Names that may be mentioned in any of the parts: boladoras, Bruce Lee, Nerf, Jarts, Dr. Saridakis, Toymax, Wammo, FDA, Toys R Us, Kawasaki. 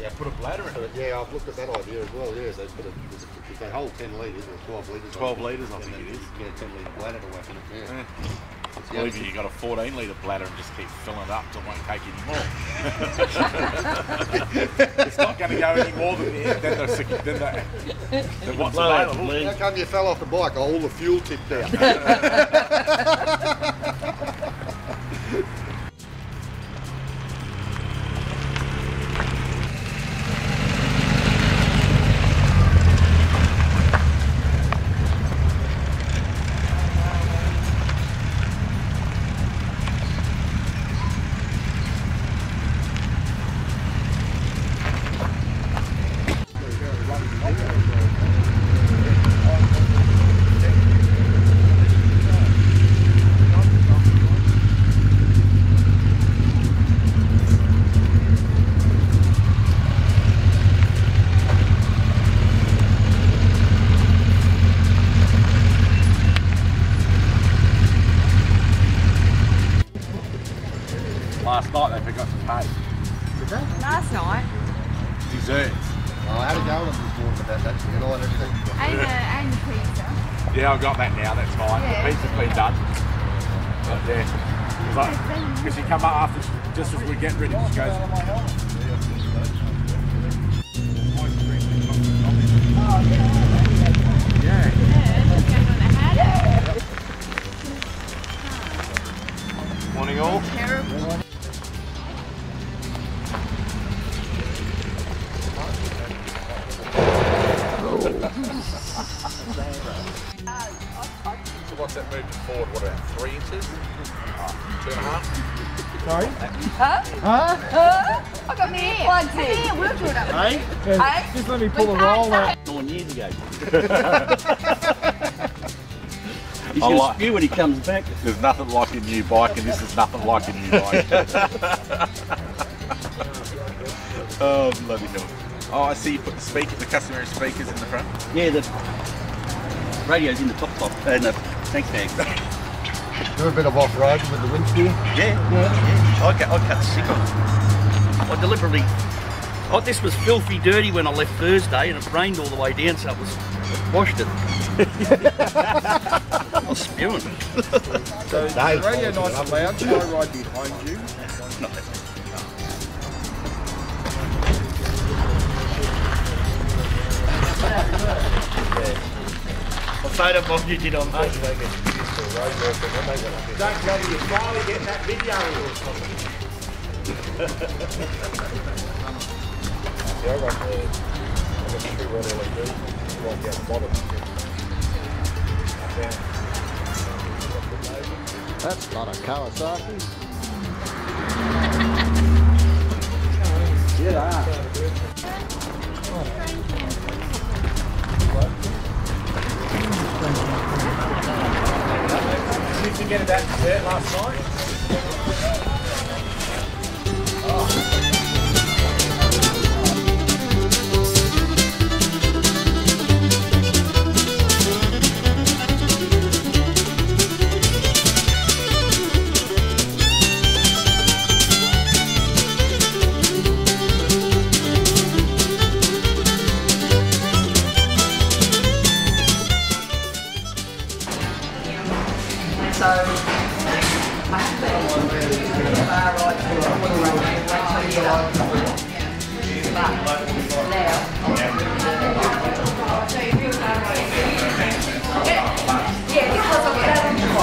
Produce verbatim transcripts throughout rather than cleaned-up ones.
Yeah, put a bladder in it. Yeah, I've looked at that idea as well. Yeah, so they put a, if they hold ten litres or twelve litres. twelve litres, I think, I think it is. You get a ten litre bladder to whack in it. Yeah. Yeah. It's believe me, you've got a fourteen litre bladder and just keep filling it up till it won't take any more. It's not going to go any more than the, than the, than the, than what's available. How come you fell off the bike? Oh, all the fuel tipped out. Last night they forgot to pay. Did they? Last night? Desserts. Oh, I had a go with this morning about that. You know, and everything. And, uh, and the pizza. Yeah, I've got that now, that's fine. Yeah. The pizza's been done. But yeah. Because like, you come up after, just as we're getting ready, just goes. Oh, yeah. Yeah. Morning all. Terrible. So what's that moving forward? What about three inches? Oh, two and a half? Sorry? Huh? Huh? Huh? I got my hair. Plugged in. Here, we'll do it up. Hey? Hey? Just let me pull we a roll out. Nine years ago. He's going to spew when he comes back. There's nothing like a new bike, and this is nothing like a new bike. Oh, bloody hell. Oh, I see you put the speaker, the customary speakers in the front. Yeah, the radio's in the top top, and uh, no, the thanks bag. Do a bit of off-road with the windscreen? Yeah, yeah. I got, I cut sick on it. I deliberately, oh, this was filthy dirty when I left Thursday, and it rained all the way down, so it was, it washed it. I was spewing. So, is the radio nice and loud? Should I ride behind you? No. I phoned up what you did on Facebook. Don't go to your file and get that video or something. Yeah, I got the, I got the true red L E D. I won't get the bottom. That's not a Kawasaki. Yeah, they are. Did you get that dessert last night? Oh. So, I have to far right to a full road, make sure you don't come out. But now, so if you're far right, yeah, yeah, because I'll get out of the car.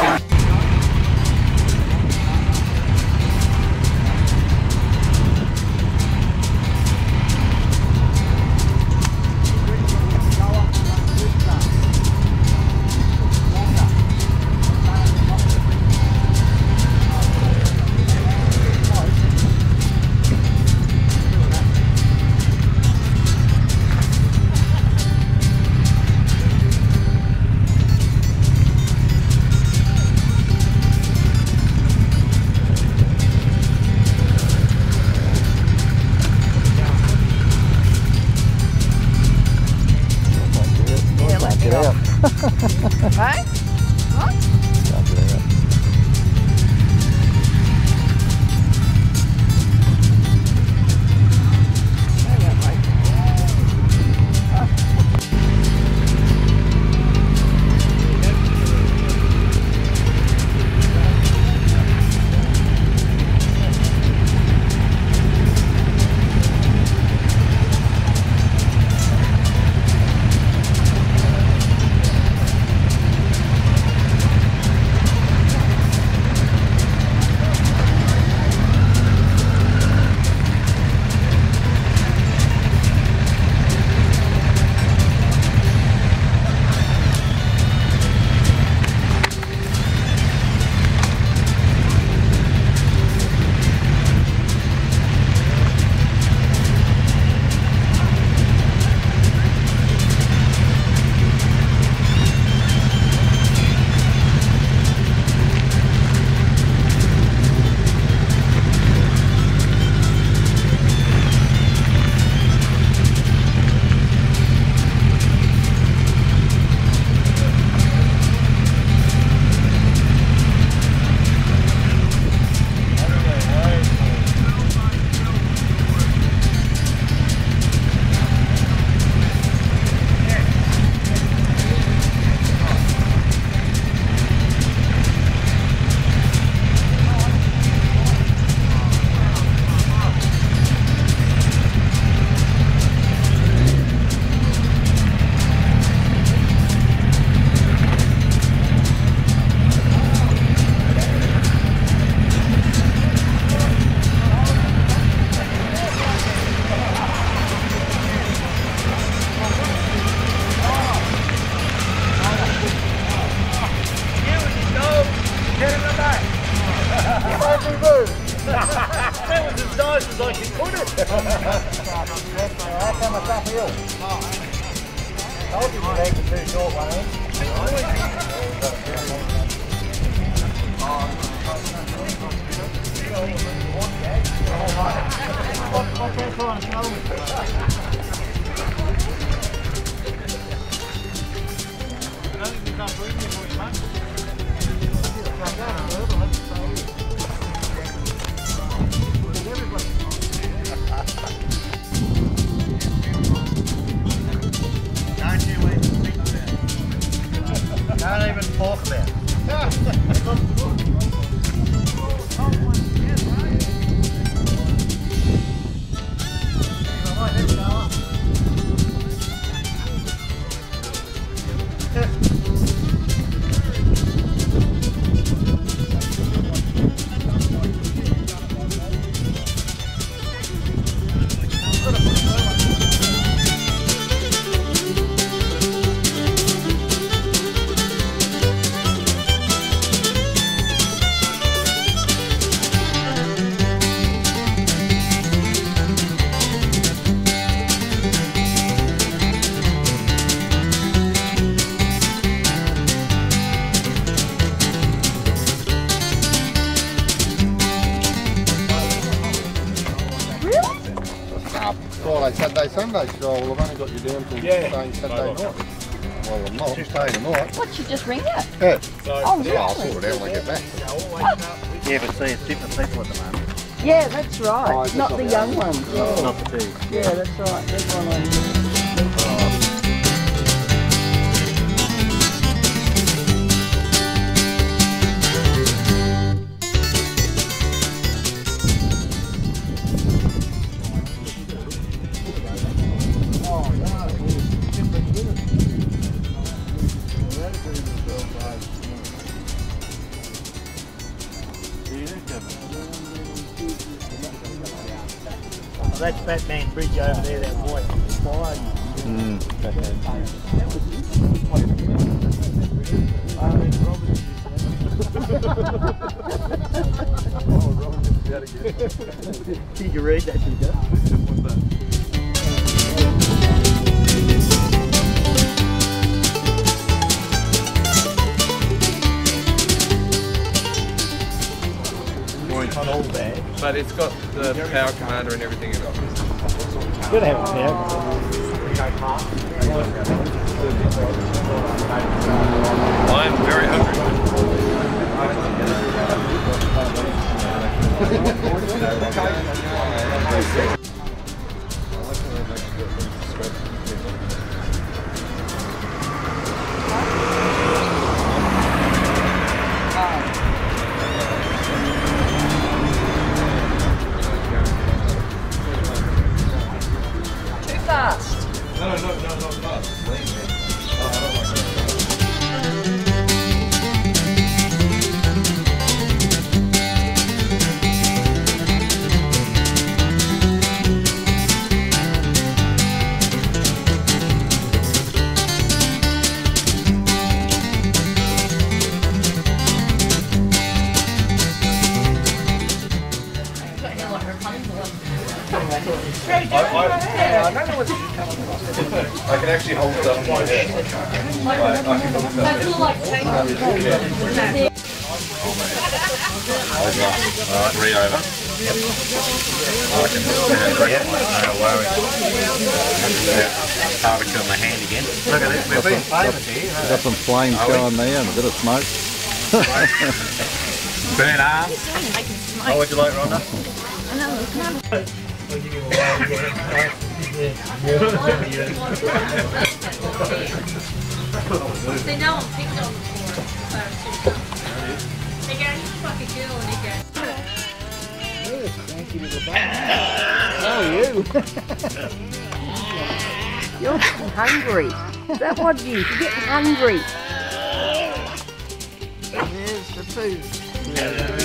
Right? What? Stop doing it. There we go. realized was I could put it. That's how much I feel. I told you the legs are too short, one. Don't even talk about it. Friday, Saturday, Sunday, so well, I've only got you down till yeah. Saturday, Saturday night. Well, I'm not. Tuesday night. What, you just ring up? Yeah. So, oh, yeah, really? I'll sort it out when I get back. Oh. Yeah, but see, it's different people at the moment. Yeah, that's right. Oh, not, not the young old ones. Yeah. Oh. Not the two. Yeah, yeah, that's right. That's one of them. That's Batman Bridge over there, that white fire. Mm, Batman. Did you read that, did you? But it's got the power commander and everything in it. It's good to have a power. I'm very hungry. No, no, no, no, no. I don't know what's I can actually hold it up in my head. I can hold it up. Alright, three over. Yep. I can stand back. No worries. It's hard to kill my hand again. Look at this, we've been famous here. Got some flames going there and a bit of smoke. Burn arm. How would you like, Rhonda? I know, it's not. I'll give you a they know I'm picked on before. They go, he's like a girl and they go. Good, thank you to the band. How are you? You're hungry. Is that what you? You're getting hungry. There's the food. Yeah.